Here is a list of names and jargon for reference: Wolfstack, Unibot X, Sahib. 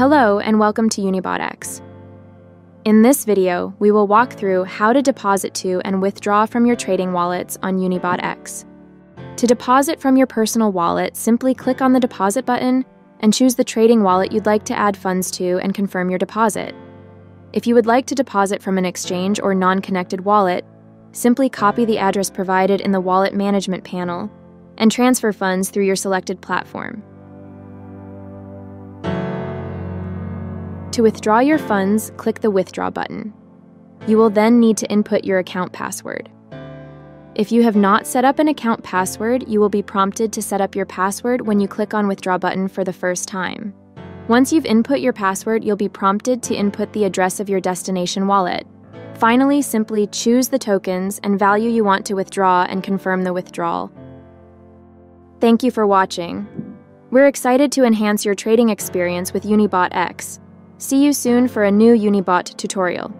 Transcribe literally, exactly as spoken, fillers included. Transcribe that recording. Hello and welcome to Unibot X. In this video, we will walk through how to deposit to and withdraw from your trading wallets on Unibot X. To deposit from your personal wallet, simply click on the deposit button and choose the trading wallet you'd like to add funds to and confirm your deposit. If you would like to deposit from an exchange or non-connected wallet, simply copy the address provided in the wallet management panel and transfer funds through your selected platform. To withdraw your funds, click the Withdraw button. You will then need to input your account password. If you have not set up an account password, you will be prompted to set up your password when you click on Withdraw button for the first time. Once you've input your password, you'll be prompted to input the address of your destination wallet. Finally, simply choose the tokens and value you want to withdraw and confirm the withdrawal. Thank you for watching. We're excited to enhance your trading experience with Unibot X. See you soon for a new Unibot tutorial.